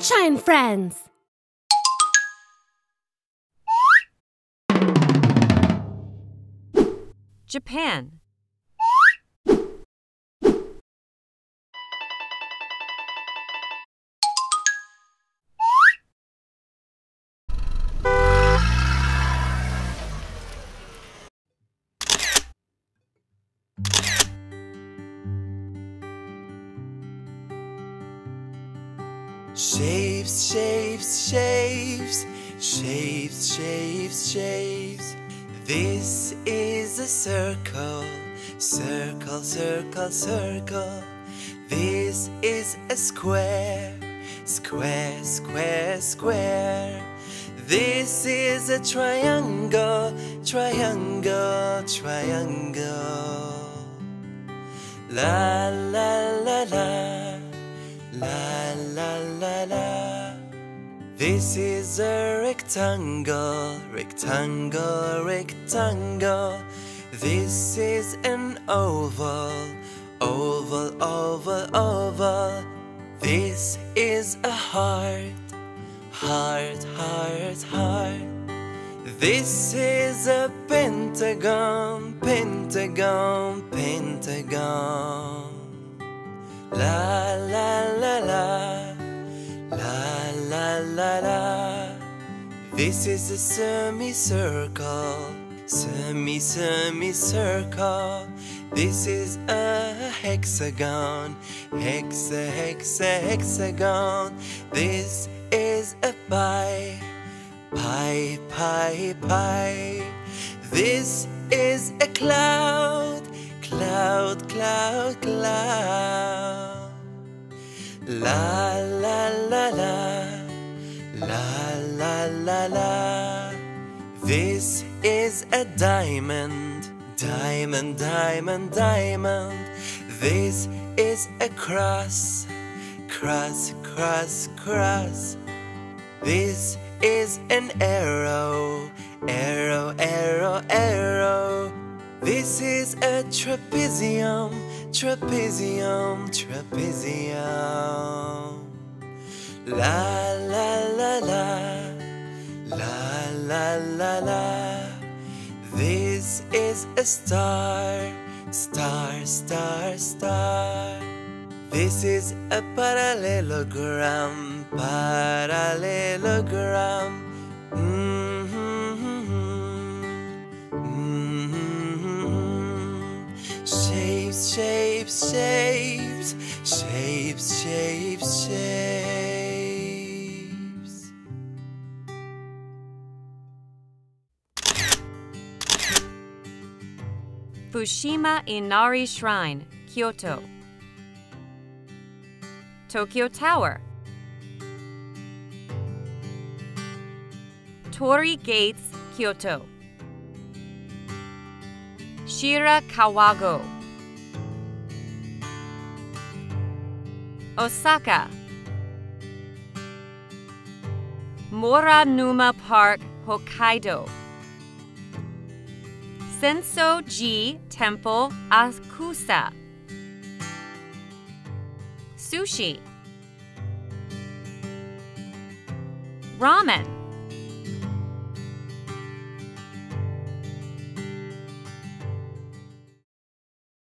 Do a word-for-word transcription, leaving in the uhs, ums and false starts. Sunshine Friends! Japan. Shapes, shapes, shapes, shapes, shapes, shapes. This is a circle, circle, circle, circle. This is a square, square, square, square. This is a triangle, triangle, triangle. La la la la, la la la la. This is a rectangle, rectangle, rectangle. This is an oval, oval, oval, oval. This is a heart, heart, heart, heart. This is a pentagon, pentagon, pentagon. La la la la, la la la la. This is a semicircle, semi semicircle. This is a hexagon, hexa hexa hexagon. This is a pie, pie pie pie. This is a cloud, cloud, cloud, cloud. La la la la, la la la la. This is a diamond, diamond, diamond, diamond. This is a cross, cross, cross, cross. This is an arrow, arrow, arrow, arrow. This is a trapezium, trapezium, trapezium. La la la la, la la la la. This is a star, star, star, star. This is a parallelogram, parallelogram. Shapes, shapes, shapes, shapes, shapes. Fushimi Inari Shrine, Kyoto. Tokyo Tower. Torii Gates, Kyoto. Shirakawago. Osaka. Moronuma Park, Hokkaido. Sensoji Temple, Asakusa. Sushi. Ramen.